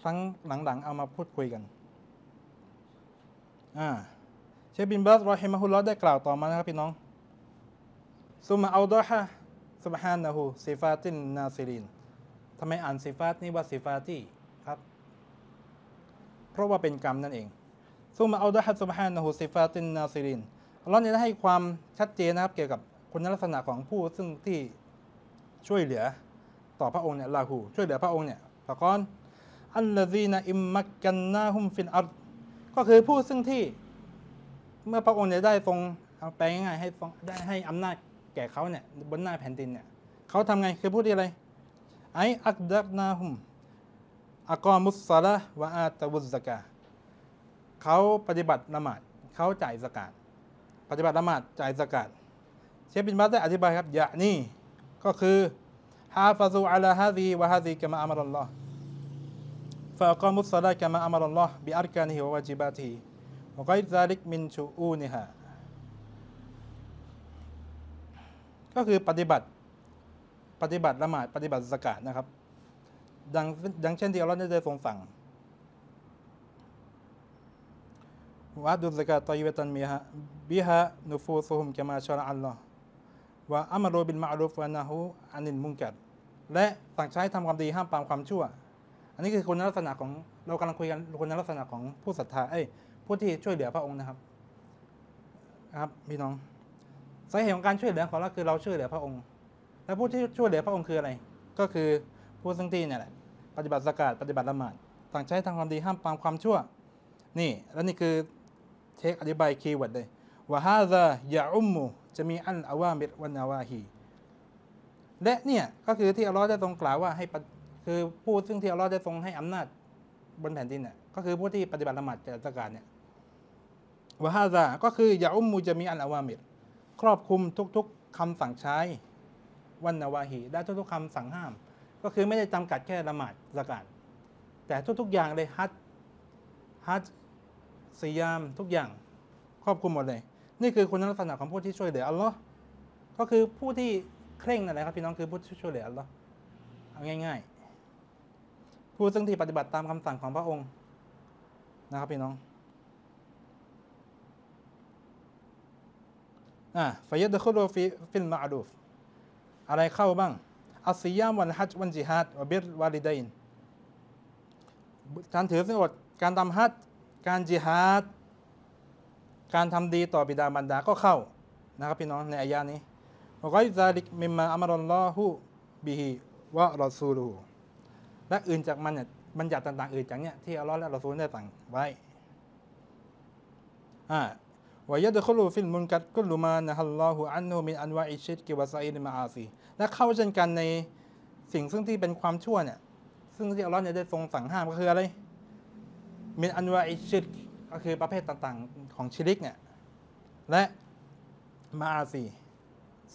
ครั้งหลังๆเอามาพูดคุยกันอ่าเชฟบินบัสรอฮิมะฮุลลอฮ์ได้กล่าวต่อมานะครับพี่น้องซุมมาอัลฎอฮะซุบฮานะฮูซิฟาตินนาซิรินทำไมอ่านซิฟาตนี่ว่าซิฟาตี้ครับเพราะว่าเป็นกรรมนั่นเองซุมมาอัลฎอฮะซุบฮานะฮูซิฟาตินนาซิรินอัลเลาะห์เนี่ยได้ให้ความชัดเจนนะครับเกี่ยวกับคุณลักษณะของผู้ซึ่งที่ช่วยเหลือต่อพระองค์เนี่ยลาหูช่วยเหลือพระองค์เนี่ยตะกอนอัลลซีนะอิมมักกันนาฮุมฟิลอัรฎ์ก็คือผู้ซึ่งที่เมื่อพระองค์เนี่ยได้ทรงเอาแปลง่ายๆให้ได้ให้อำนาจแก่เขาเนี่ยบนหน้าแผ่นดินเนี่ยเขาทำไงคือพูดอะไรไออักดักนาหุมอักอมุสซาละวะอาตะวุซซะกาเขาปฏิบัติละหมาดเขาจ่ายซะกาตปฏิบัติละหมาดจ่ายซะกาตเชฟบินบาสได้อธิบายครับยะนี่ก็คือฮาฟะซูอะลาฮาซีวะฮาซีกะมาอัมรอัลลอฮ์ฟะอักอมุสซาละกะมาอัมรอัลลอฮ์บิอัรกานิฮิวะวะญิบาติฮิวะกัยซาลิกมินชูอูนิฮาก็คือปฏิบัติปฏิบัติละหมาดปฏิบัติซะกาตนะครับดังดังเช่นที่อัลเลาะห์ได้ทรงสั่งวะอัตุซะกาตอยบะตันมิฮะบิฮะนุฟูซุฮุมกะมาชะระอัลลอฮ์วะอัมรุบิลมะอรูฟวะนะฮูอานิลมุนกัรและสั่งใช้ทำความดีห้ามปรามความชั่วอันนี้คือคุณลักษณะของเรากำลังคุยกันคุณลักษณะของผู้ศรัทธาเอ้ยผู้ที่ช่วยเหลือพระองค์นะครับครับพี่น้องสาเหตุของการช่วยเหลือของเราคือเราช่วยเหลือพระองค์และผู้ที่ช่วยเหลือพระองค์คืออะไรก็คือผู้ซึ่งที่เนี่ยแหละปฏิบัติซะกาตปฏิบัติละหมาดต่างใช้ทางความดีห้ามปรามความชั่ว นี่แล้วนี่คือเชคอธิบายคีย์เวิร์ดเลยวะฮาซายะอุมมุจะมีอันอาวามิรวันนาวาฮีและเนี่ยก็คือที่อัลลอฮ์ได้ทรงกล่าวว่าให้คือผู้ซึ่งที่อัลลอฮ์ได้ทรงให้อำนาจบนแผ่นดินเนี่ยก็คือผู้ที่ปฏิบัติละหมาดจากการเนี่ยวะฮาซาก็คือยะอุมมุจะมีอันอาวามิรครอบคลุมทุกๆคำสั่งใช้วันนาวาฮีได้ทุกๆคำสั่งห้ามก็คือไม่ได้จำกัดแค่ละหมาดจากการแต่ทุกๆอย่างเลยฮัจญ์ฮัจญ์ซิยามทุกอย่างครอบคลุมหมดเลยนี่คือคุณลักษณะของผู้ที่ช่วยเหลืออัลลอฮ์ก็คือผู้ที่เคร่งอะไรครับพี่น้องคือผู้ที่ช่วยเหลืออัลลอฮ์เอาง่ายๆผู้ซึ่งที่ปฏิบัติตามคำสั่งของพระองค์นะครับพี่น้องอ่ะฟะยัดคุลุฟิฟิลมาอรูฟอะไรเข้าบ้างอัสซิยามวัลฮัจญ์วัลญิฮาดวะบิรวาลิดัยน์การถือศีลอดการทำฮัจญ์การญิฮาดการทำดีต่อบิดามารดาก็เข้านะครับพี่น้องในอายะนี้วะกอยซาลิกมิมมาอัมรัลลอฮุบิฮิวะรอซูลุฮุและอื่นจากมันเนี่ยบัญญัติต่างๆอื่นจากเนี้ยที่อัลลอฮ์และรอซูลได้สั่งไว้อ่าวะยัดคุลุฟิลมุนกัรกุลมานะฮัลลอฮุอันฮุมินอันวาอิชิดกิวะซาอิลมาอาซีและเข้าเช่นกันในสิ่งซึ่งที่เป็นความชั่วเนี่ยซึ่งที่อัลลอฮ์เนี่ยได้ทรงสั่งห้ามก็คืออะไรมินอันวาอิชิดก็คือประเภทต่างๆของชิริกเนี่ยและมาอาซี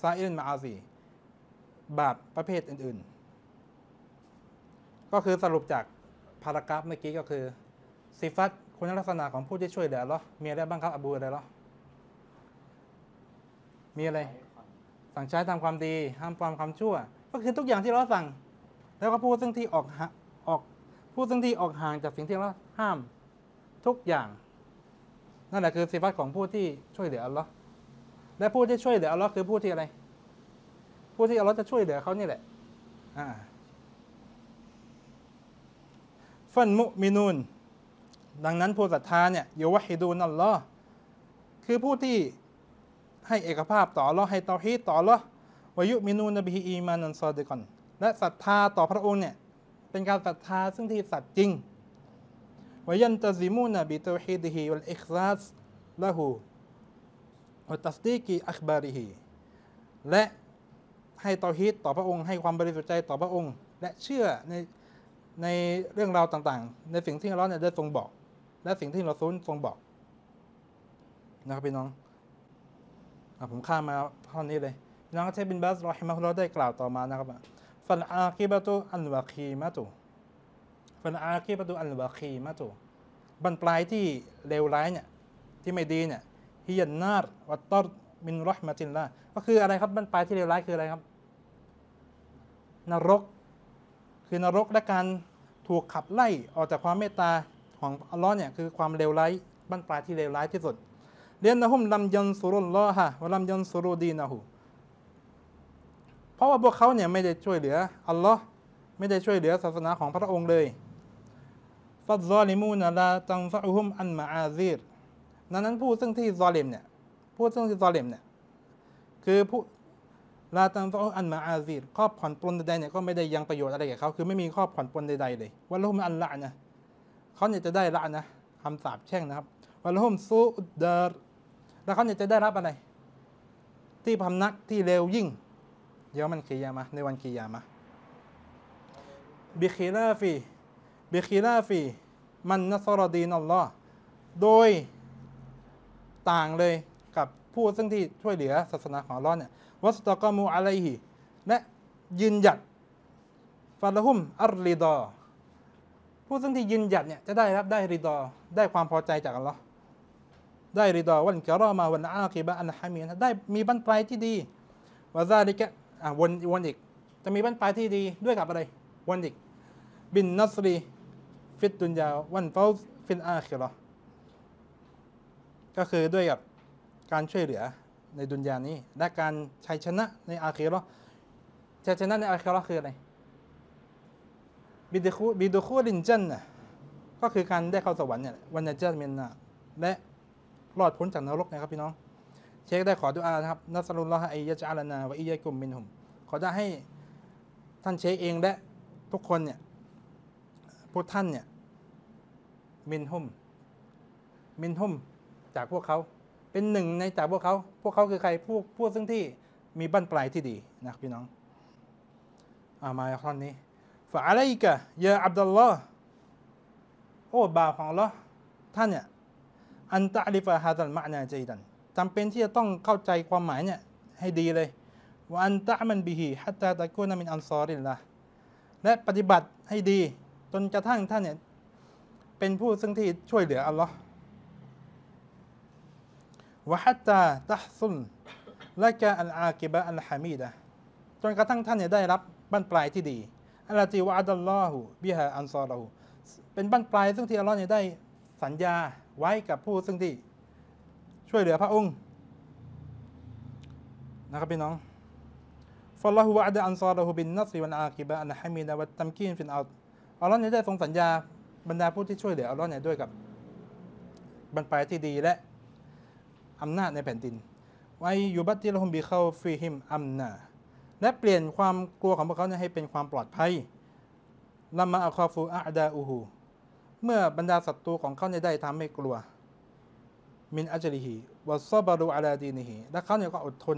ซาอิลมาอาซีบาปประเภทอื่นๆก็คือสรุปจากพารากราฟเมื่อกี้ก็คือซิฟัตคุณลักษณะของผู้ที่ช่วยเหลืออัลลอฮ์มีอะไรบ้างครับอบูอะไรเหรอมีอะไรสั่งใช้ทำความดีห้ามความความชั่วก็คือทุกอย่างที่อัลลอฮ์สั่งแล้วก็ผู้ซึ่งที่ออกออกผู้ซึ่งที่ออกห่างจากสิ่งที่อัลลอฮ์ห้ามทุกอย่างนั่นแหละคือสิฟัตของผู้ที่ช่วยเหลืออัลลอฮ์และผู้ที่ช่วยเหลืออัลลอฮ์คือผู้ที่อะไรผู้ที่อัลลอฮ์จะช่วยเหลือเขานี่แหละอ่าฟันมุมินูนดังนั้นผู้ศรัทธาเนี่ยยุวะฮิดูนัลลอฮ์คือผู้ที่ให้เอกภาพต่ออัลลอฮ์ให้เตาฮีดต่ออัลลอฮ์วะยุมินูนบิฮิอีมานันซอดิกอนและศรัทธาต่อพระองค์เนี่ยเป็นการศรัทธาซึ่งที่สัตย์จริงวะยันตะซิมูนะบิเตาฮีดิฮิวัลอิคลาศละฮูวะตัสดีกิอัคบาริฮิและให้เตาฮีดต่อพระองค์ให้ความบริสุทธิ์ใจต่อพระองค์และเชื่อในในเรื่องราวต่างๆในสิ่งที่อัลลอฮ์เนี่ยได้ทรงบอกและสิ่งที่เราซูลทรงบอกนะครับพี่น้องผมข้ามมาข้อนี้เลยพี่น้องเชคบินบาซรอฮิมะฮุลลอฮ์ได้กล่าวต่อมานะครับฟัลอาคิบะตุอันวะคีมะตุฟัลอาคิบะตุอันวะคีมะตุบั้นปลายที่เลวร้ายเนี่ยที่ไม่ดีเนี่ยฮิยันนาร์วัตตอรมินเราะห์มะติลลาห์ก็คืออะไรครับบั้นปลายที่เลวร้ายคืออะไรครับนรกคือนรกและการถูกขับไล่ออกจากความเมตตาของอัลลอฮ์เนี่ยคือความเลวร้ายบั้นปลายที่เลวร้ายที่สุดเรียนนะฮุมลัมยันซูรุลลอฮะวะลัมยันซูรูดีนะฮูเพราะว่าพวกเขาเนี่ยไม่ได้ช่วยเหลืออัลลอฮ์ไม่ได้ช่วยเหลือศาสนาของพระองค์เลยฟัซซอลิมูนะลาตันฟะอุฮุมอันมะอาซีรนั้นนั้นผู้ซึ่งที่ซอลิมเนี่ยผู้ซึ่งที่ซอลิมเนี่ยคือผู้ลาตันฟะอุฮุมอันมะอาซีรครอบผ่อนปลนใดๆเนี่ยก็ไม่ได้ยังประโยชน์อะไรแก่เขาคือไม่มีครอบผ่อนปลนใดๆเลยวะละฮุมอันละนะเขาเนี่ยจะได้ละนะคำสาปแช่งนะครับวะละฮุมซูอุดดาร์แล้วเขาเนี่ยจะได้รับอะไรที่พำนักที่เลวยิ่งเดี๋ยวมันกิยามะในวันกิยามะบิคิลาฟีบิคิลาฟีมันนัสรดีนัลลอฮ์โดยต่างเลยกับผู้ซึ่งที่ช่วยเหลือศาสนาของอัลลอฮ์เนี่ยวัสตะกอมูอะลัยฮิและยืนหยัดฟะละฮุมอัรริดอผู้ซึ่งที่ยืนหยัดเนี่ยจะได้รับได้ริดอได้ความพอใจจากอัลลอฮ์ได้ริดอวันกะรอมาวันอาคิบะอันฮามีนะได้มีบั้นปลายที่ดีวะซาลิกะอ่ะวนวนอีกจะมีบั้นปลายที่ดีด้วยกับอะไรวนอีกบินนัสรีฟิดดุนยาวันฟาวซฟิลอาคิเราะห์ก็คือด้วยกับการช่วยเหลือในดุนยานี้และการชัยชนะในอาคิเราะห์ชัยชนะในอาคิเราะห์คืออะไรบิดคูบิดคูลินจันนะก็คือการได้เข้าสวรรค์เนี่ยวันนัจญะมินนาและรอดพ้นจากนรกนะครับพี่น้องเชคได้ขอดุอานะครับนัสรุลลอฮะอัยยะจอะลานาวะอิยะกุมมินฮุมขอได้ให้ท่านเชคเองและทุกคนเนี่ยพวกท่านเนี่ยมินฮุม มินฮุมจากพวกเขาเป็นหนึ่งในจากพวกเขาพวกเขาคือใครพวกพวกซึ่งที่มีบั้นปลายที่ดีนะพี่น้องอามาท่อนนี้ฟะอะลัยกะยาอับดุลลอฮ์โอ้บ่าวของอัลเลาะห์ท่านเนี่ยอันตะอริฟะฮาซัลมะอ์นาจัยดันจำเป็นที่จะต้องเข้าใจความหมายเนี่ยให้ดีเลยว่าอันตะมันบิฮิฮัตตาตะกูนะมินอันซอริลลาห์และปฏิบัติให้ดีจนกระทั่งท่านเนี่ยเป็นผู้ซึ่งที่ช่วยเหลืออัลเลาะห์วะฮัตตาตะฮซุนละกะอัลอากิบะอัลฮามีดะจนกระทั่งท่านเนี่ยได้รับบั้นปลายที่ดีอัลลอฮฺที่วะอัดัลลอฮฺบิฮาอันซอรฮูเป็นบั้นปลายซึ่งที่อัลเลาะห์เนี่ยได้สัญญาไว้กับผู้ซึ่งที่ช่วยเหลือพระองค์นะครับพี่น้องฟัลลอฮฺวะอัดอันซอรฮูบินนัสริวัลอากิบะอัลฮามีดะวัตตัมกีนฟิลอัรฎ์อัลเลาะห์เนี่ยได้ทรงสัญญาบรรดาผู้ที่ช่วยเหลืออัลเลาะห์เนี่ยด้วยกับบั้นปลายที่ดีและอำนาจในแผ่นดินไว้ยูบัตติลฮุมบิเคาฟิฮิมอัมนาและเปลี่ยนความกลัวของพวกเขาให้เป็นความปลอดภัยลัมมาอัคอฟูอะดาอูฮูเมื่อบรรดาศัตรูของเขาได้ทำให้กลัวมินอัจลิฮิวัสซอบารูอะลาดีนิฮิและเขาเนี่ยก็อดทน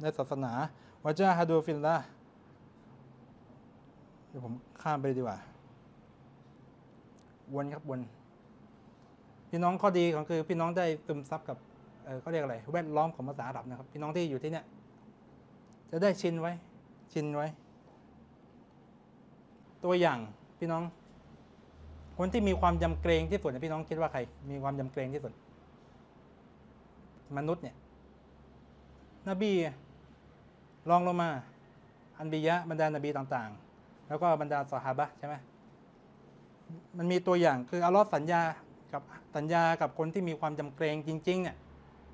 ในศาสนาวะจาฮะดูฟิลลาห์เดี๋ยวผมข้ามไปดีกว่าวนครับวนพี่น้องข้อดีของคือพี่น้องได้ซึมซับกับเขาเรียกอะไรแวดล้อมของภาษาอาหรับนะครับพี่น้องที่อยู่ที่เนี่ยจะได้ชินไว้ชินไว้ตัวอย่างพี่น้องคนที่มีความยำเกรงที่สุดพี่น้องคิดว่าใครมีความยำเกรงที่สุดมนุษย์เนี่ยนบีลองลงมาอันบียะบรรดานบีต่างๆแล้วก็บรรดาซอฮาบะใช่ไหมมันมีตัวอย่างคืออัลเลาะห์สัญญากับสัญญากับคนที่มีความยำเกรงจริงๆเนี่ย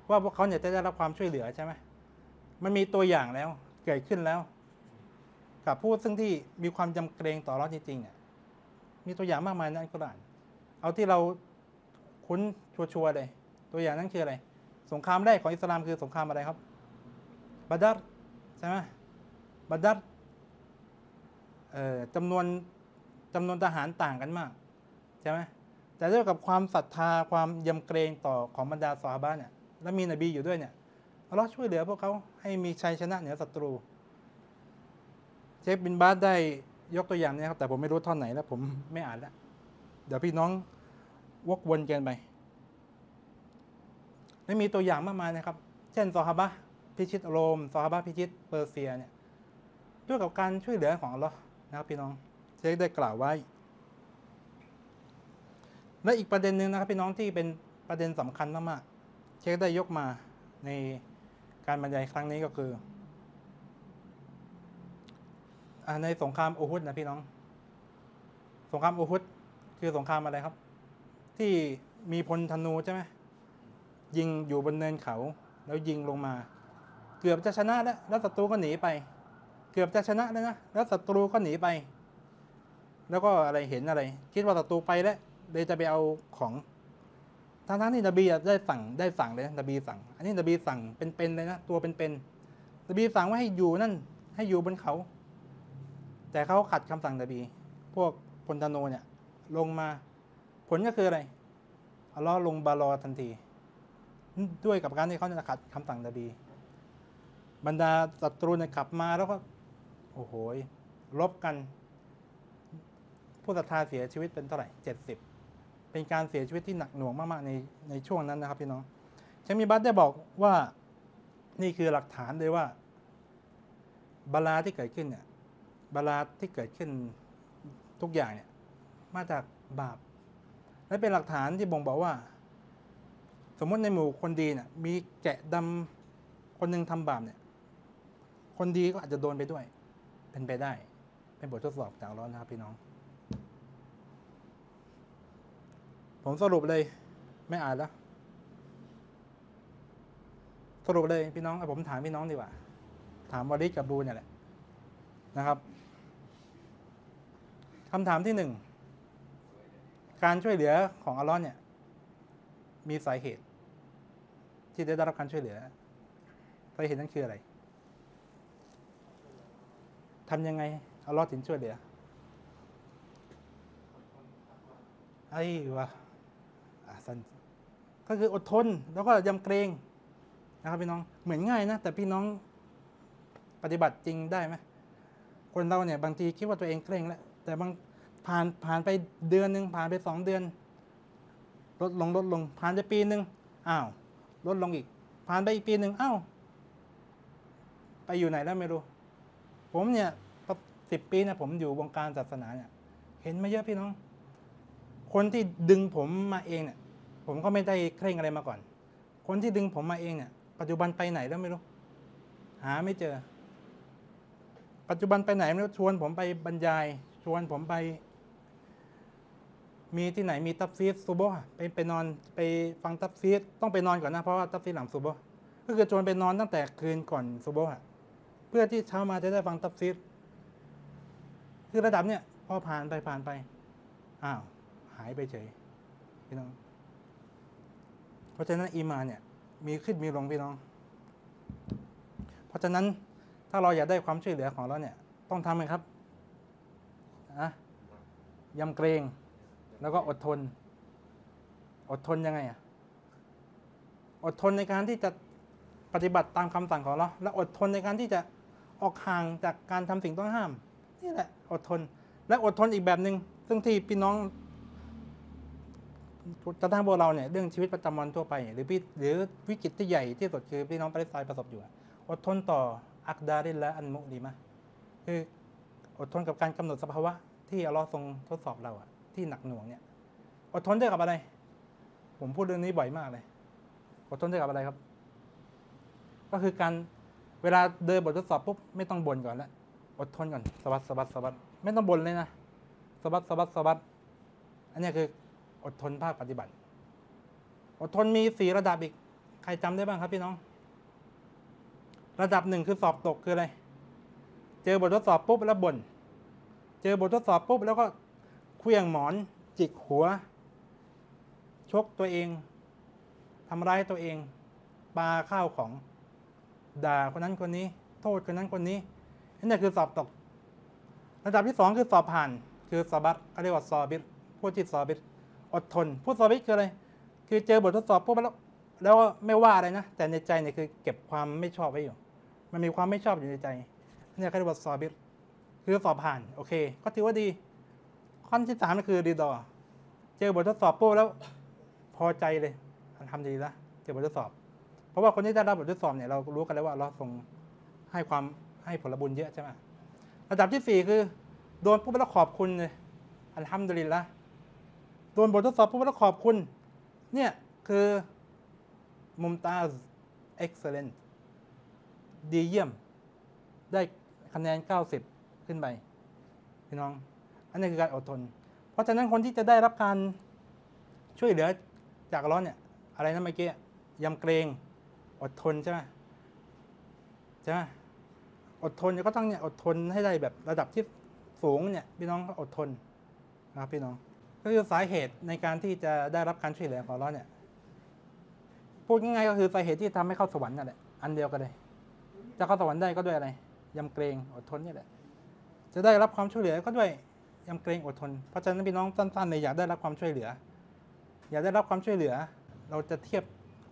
ว่าพวกเขาเนี่ยจะได้รับความช่วยเหลือใช่ไหมมันมีตัวอย่างแล้วเกิดขึ้นแล้วกับผู้ซึ่งที่มีความจำเกรงต่ออัลเลาะห์จริงๆเนี่ยมีตัวอย่างมากมายในอัลกุรอานเอาที่เราคุ้นชัวร์ๆเลยตัวอย่างนั้นคืออะไรสงครามแรกของอิสลามคือสงครามอะไรครับบะดัรใช่ไหมบะดัรจำนวนจำนวนทหารต่างกันมากใช่ไหมแต่ด้วยกับความศรัทธาความยำเกรงต่อของบรรดาซอฮาบะห์เนี่ยและมีนบีอยู่ด้วยเนี่ยอัลเลาะห์ช่วยเหลือพวกเขาให้มีชัยชนะเหนือศัตรูเชฟบินบาสได้ยกตัวอย่างนี้ครับแต่ผมไม่รู้ท่อนไหนแล้วผมไม่อ่านแล้วเดี๋ยวพี่น้องวกวนกันไปและมีตัวอย่างมากมายนะครับเช่นซอฮาบะห์พิชิตโรมซอฮาบะห์พิชิตเปอร์เซียเนี่ยด้วยกับการช่วยเหลือของอัลเลาะห์นะครับพี่น้องเชฟได้กล่าวไว้และอีกประเด็นหนึ่งนะครับพี่น้องที่เป็นประเด็นสำคัญมากๆเชฟได้ยกมาในการบรรยายครั้งนี้ก็คือในสงครามอูฮุดนะพี่น้องสงครามอูฮุดคือสงครามอะไรครับที่มีพลธนูใช่ไหมยิงอยู่บนเนินเขาแล้วยิงลงมาเกือบจะชนะแล้วแล้วศัตรูก็หนีไปเกือบจะชนะแล้วนะแล้วศัตรูก็หนีไปแล้วก็อะไรเห็นอะไรคิดว่าศัตรูไปแล้วเลยจะไปเอาของทั้งๆที่นบีได้สั่งได้สั่งเลยนบีสั่งอันนี้นบีสั่งเป็นๆเลยนะตัวเป็นๆนบีสั่งว่าให้อยู่นั่นให้อยู่บนเขาแต่เขาขัดคำสั่งนบีพวกพลธนูเนี่ยลงมาผลก็คืออะไรอัลเลาะห์ลงบารอทันทีด้วยกับการที่เขาขัดคำสั่งนบีบรรดาศัตรูเนี่ยขับมาแล้วก็โอ้โหลบกันผู้ศรัทธาเสียชีวิตเป็นเท่าไหร่เจ็ดสิบเป็นการเสียชีวิตที่หนักหน่วงมากๆในในช่วงนั้นนะครับพี่น้องเชมิบัตได้บอกว่านี่คือหลักฐานเลยว่าบาลาที่เกิดขึ้นเนี่ยบาลาที่เกิดขึ้นทุกอย่างเนี่ยมาจากบาปและเป็นหลักฐานที่บ่งบอกว่าสมมติในหมู่คนดีเนี่ยมีแกะดำคนหนึ่งทำบาปเนี่ยคนดีก็อาจจะโดนไปด้วยเป็นไปได้เป็นบททดสอบจากอัลเลาะห์นะครับพี่น้องผมสรุปเลยไม่อ่านแล้วสรุปเลยพี่น้องผมถามพี่น้องดีกว่าถามวาริสกับบูเนี่ยแหละนะครับคำถามที่หนึ่งการช่วยเหลือของอัลเลาะห์เนี่ยมีสาเหตุที่ได้รับการช่วยเหลือสาเหตุนั้นคืออะไรทำยังไงอัลเลาะห์ถึงช่วยเหลือไอ้วะอัล ก็คืออดทนแล้วก็ยำเกรงนะครับพี่น้องเหมือนง่ายนะแต่พี่น้องปฏิบัติจริงได้ไหมคนเราเนี่ยบางทีคิดว่าตัวเองเกรงแล้วแต่บางผ่านผ่านไปเดือนหนึ่งผ่านไปสองเดือนลดลงลดลงผ่านไปปีหนึ่งอ้าวลดลงอีกผ่านไปอีกปีหนึ่งอ้าวไปอยู่ไหนแล้วไม่รู้ผมเนี่ยสิบปีนะผมอยู่วงการศาสนาเนี่ยเห็นมาเยอะพี่น้องคนที่ดึงผมมาเองเนี่ยผมก็ไม่ได้เคร่งอะไรมาก่อนคนที่ดึงผมมาเองเนี่ยปัจจุบันไปไหนแล้วไม่รู้หาไม่เจอปัจจุบันไปไหนไม่รู้ชวนผมไปบรรยายชวนผมไปมีที่ไหนมีตับซีดซูโบไปไปนอนไปฟังตับซีดต้องไปนอนก่อนนะเพราะว่าตับซีดหลังซูโบก็คือชวนไปนอนตั้งแต่คืนก่อนซูโบเพื่อที่เช้ามาจะได้ฟังตับซีดคือระดับเนี่ยพอผ่านไปผ่านไปอ้าวหายไปเฉยพี่น้องเพราะฉะนั้นอีมานเนี่ยมีขึ้นมีลงพี่น้องเพราะฉะนั้นถ้าเราอยากได้ความช่วยเหลือของเราเนี่ยต้องทำเลยครับนะยำเกรงแล้วก็อดทนอดทนยังไงอ่ะอดทนในการที่จะปฏิบัติตามคำสั่งของเราและอดทนในการที่จะออกห่างจากการทำสิ่งต้องห้ามนี่แหละอดทนและอดทนอีกแบบหนึ่งซึ่งที่พี่น้องกระทั่งพวกเราเนี่ยเรื่องชีวิตประจำวันทั่วไปหรือพี่หรือวิกฤตที่ใหญ่ที่สุดคือพี่น้องปาเลสไตน์ประสบอยู่อดทนต่ออักดาริและอันมุดีมะคืออดทนกับการกำหนดสภาวะที่อัลลอฮ์ทรงทดสอบเราอะที่หนักหน่วงเนี่ยอดทนได้กับอะไรผมพูดเรื่องนี้บ่อยมากเลยอดทนได้กับอะไรครับก็คือการเวลาเดินบททดสอบปุ๊บไม่ต้องบ่นก่อนละอดทนก่อนสะบัดสะบัดสะบัดไม่ต้องบ่นเลยนะสะบัดสะบัดสะบัดอันนี้คืออดทนภาคปฏิบัติอดทนมีสี่ระดับอีกใครจำได้บ้างครับพี่น้องระดับหนึ่งคือสอบตกคืออะไรเจอบททดสอบปุ๊บแล้วบ่นเจอบททดสอบปุ๊บแล้วก็เคลื่องหมอนจิกหัวชกตัวเองทำร้ายตัวเองปาข้าวของด่าคนนั้นคนนี้โทษคนนั้นคนนี้นี่คือสอบตกระดับที่สองคือสอบผ่านคือสบัดเขาเรียกว่าสอบิดผู้จิตสอบิดอดทนผู้สอบิดคืออะไรคือเจอบททดสอบปุ๊บแล้วแล้วไม่ว่าอะไรนะแต่ในใจเนี่ยคือเก็บความไม่ชอบไว้อยู่มันมีความไม่ชอบอยู่ในใจนี่เขาเรียกว่าสอบิดคือสอบผ่านโอเคก็ถือว่าดีขั้นที่สามก็คือรีดอเจอบททดสอบปุ๊บแล้วพอใจเลยทำดีละเจอบททดสอบเพราะว่าคนที่ได้รับบททดสอบเนี่ยเรารู้กันแล้วว่าเราส่งให้ความให้ผลบุญเยอะใช่ไหมระดับที่สี่คือโดนปุ๊บแล้วขอบคุณเลยอัลฮัมดุลิลละโดนบททดสอบปุ๊บแล้วขอบคุณเนี่ยคือมุมตาสเอ็กเซลเลนต์ดีเยี่ยมได้คะแนนเก้าสิบขึ้นไปพี่น้องอันนี้คือการอดทนเพราะฉะนั้นคนที่จะได้รับการช่วยเหลือจากร้อนเนี่ยอะไรนะเมื่อกี้ยำเกรงอดทนใช่ไหมใช่ไหมอดทนก็ต้องเนี่ยอดทนให้ได้แบบระดับที่สูงเนี่ยพี่น้องก็อดทนนะครับพี่น้องก็คือสาเหตุในการที่จะได้รับการช่วยเหลือของอัลเลาะห์เนี่ยพูดง่ายๆก็คือสาเหตุที่ทำให้เข้าสวรรค์นั่นแหละอันเดียวกันเลยจะเข้าสวรรค์ได้ก็ด้วยอะไรยำเกรงอดทนนี่แหละจะได้รับความช่วยเหลือก็ด้วยยำเกรงอดทนเพราะฉะนั้นพี่น้องสั้นๆเลยอยากได้รับความช่วยเหลืออยากได้รับความช่วยเหลือเราจะเทียบ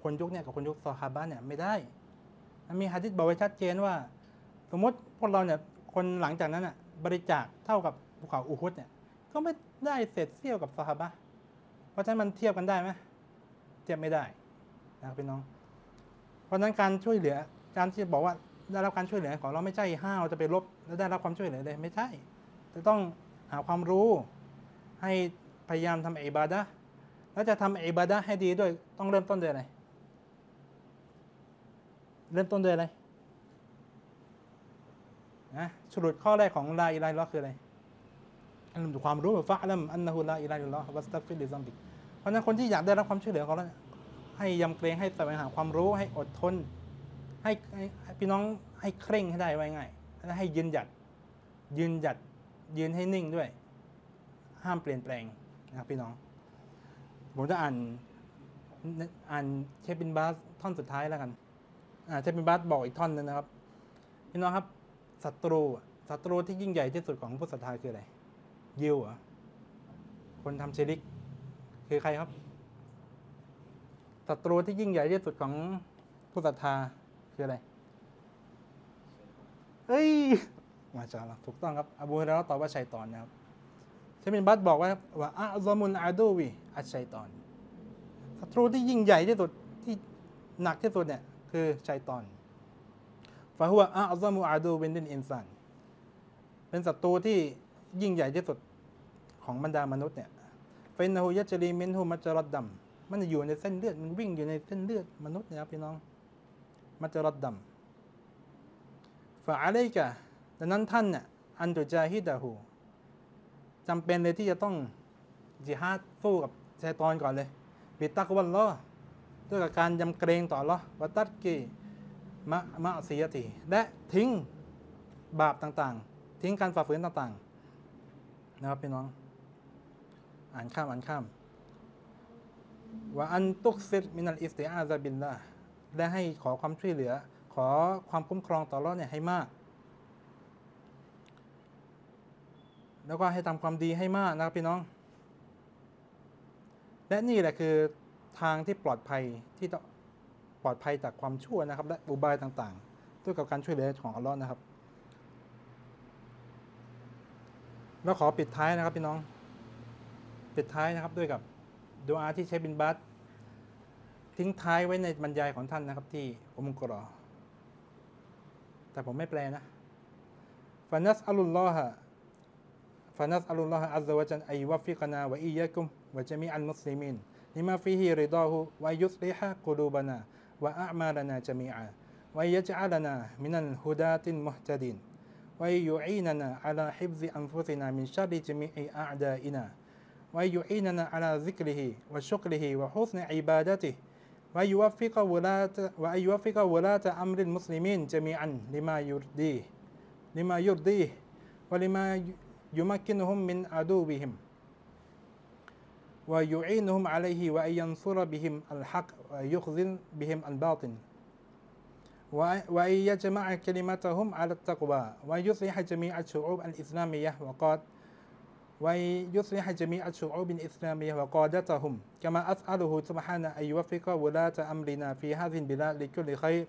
คนยุคเนี่ยกับคนยุคซอฮาบะห์เนี่ยไม่ได้มันมีหะดีษบอกไว้ชัดเจนว่าสมมติพวกเราเนี่ยคนหลังจากนั้นอ่ะบริจาคเท่ากับภูเขาอูฮุดเนี่ยก็ไม่ได้เศษเสี้ยวกับซอฮาบะห์เพราะฉะนั้นมันเทียบกันได้ไหมเทียบไม่ได้นะครับพี่น้องเพราะฉะนั้นการช่วยเหลือการที่บอกว่าได้รับการช่วยเหลือของเราไม่ใช่ห้าวจะไปลบแล้วได้รับความช่วยเหลือเลยไม่ใช่จะต้องหาความรู้ให้พยายามทำอิบาดะห์แล้วจะทำอิบาดะห์ให้ดีด้วยต้องเริ่มต้นด้วยอะไรเริ่มต้นด้วยอะไรนะสรุปข้อแรกของลาอิลาฮะอิลลัลลอฮ์คืออะไรอันนั้นความรู้ฟะอัลลัมอันนะฮูลาอิลาฮะอิลลัลลอฮ์วัสตัฆฟิรลิซัมบิกเพราะฉะนั้นคนที่อยากได้รับความช่วยเหลือของเราให้ยำเกรงให้แสวงหาความรู้ให้อดทนให้พี่น้องให้เคร่งให้ได้ไว้ง่ายและให้ยืนหยัดยืนหยัดยืนให้นิ่งด้วยห้ามเปลี่ยนแปลงนะครับพี่น้องผมจะอ่านอ่านเชฟบินบาสท่อนสุดท้ายแล้วกันอ่าเชฟบินบาสบอกอีกท่อนนึงนะครับพี่น้องครับศัตรูศัตรูที่ยิ่งใหญ่ที่สุดของผู้ศรัทธาคืออะไรยิวเหรอคนทำชิริกคือใครครับ ศัตรูที่ยิ่งใหญ่ที่สุดของผู้ศรัทธาคืออะไรเฮ้ยมาจากเราถูกต้องครับอบูฮุรอเราะห์ตอบว่าชัยฏอนนะครับเชมินบัตบอกว่าว่าอัลลอมุนอาดูวีอัชชัยฏอนศัตรูที่ยิ่งใหญ่ที่สุดที่หนักที่สุดเนี่ยคือชัยฏอนฟะฮุวะอัลลอมุอาดูบินดินอินซานเป็นศัตรูที่ยิ่งใหญ่ที่สุดของบรรดามนุษย์เนี่ยฟะอินนะฮูยัจรีมินฮูมัจรัดดัมมันอยู่ในเส้นเลือดมันวิ่งอยู่ในเส้นเลือดมนุษย์นะครับพี่น้องมัจรัดดัมฟะอะลัยกะดังนั้นท่านเนี่ยอันตุจาฮิดะฮูจำเป็นเลยที่จะต้องจิฮาดสู้กับชัยฏอนก่อนเลยบิตักวัลลอฮ์ด้วยการยำเกรงต่ออัลเลาะห์วะตัรกีมะมะซียะติและทิ้งบาปต่างๆทิ้งการฝ่าฝืนต่างๆนะครับพี่น้องอ่านข้ามอ่านข้ามว่าอันตุกซิรมินัลอิสติอาซะบิลลาฮ์และให้ขอความช่วยเหลือขอความคุ้มครองต่ออัลเลาะห์เนี่ยให้มากแล้วก็ให้ทำความดีให้มากนะครับพี่น้องและนี่แหละคือทางที่ปลอดภัยที่ปลอดภัยจากความชั่วนะครับและอุบายต่างๆด้วยกับการช่วยเหลือของอัลเลาะห์นะครับแล้วขอปิดท้ายนะครับพี่น้องปิดท้ายนะครับด้วยกับดุอาที่เชฟบินบัตทิ้งท้ายไว้ในบรรยายของท่านนะครับที่อุมมุลกุรอแต่ผมไม่แปลนะฟะนัสอัลลอฮะฟะนัสอัลลอฮะอัลลอฮะจันอัยวะฟิกะนาวะอียะกุมวะจามีอัลมุสลิมีนลิมาฟีฮิริฎอฮุวะยุศลิฮะกุลูบะนาวะอะอ์มาลานาจามีอะวะยัจอะลนามินัลฮุดาติลมุฮตะดีนวะยุอีนะนาอะลาฮิฟซิอันฟุซินามินชัรริจามีอิอะอ์ดาอินาويعيننا على ذكره وشكره وحسن عبادته ويوفق ولاة ويوفق ولاة أمر المسلمين جميعا لما يرضيه لما يرضيه ولما يمكنهم من عدوهم ويعينهم عليه وأن ينصر بهم الحق ويخذل بهم الباطل وأن يجمع كلمتهم على التقوى ويصلح جميع الشعوب الإسلامية وقال ويصلح جميع الشعوب الإسلامية وقادتهم كما أسأله سبحانه أن يوفق ولاة أمرنا في هذه البلاد لكل خير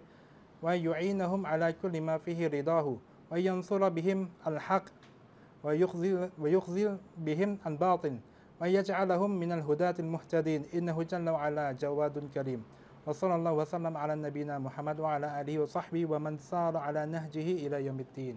ويعينهم على كل ما فيه رضاه وينصر بهم الحق ويخذل, ويخذل بهم الباطل ويجعلهم من الهداة المهتدين إنه جل وعلا جواد كريم وصلى الله وسلم على نبينا محمد وعلى آله وصحبه ومن سار على نهجه إلى يوم الدين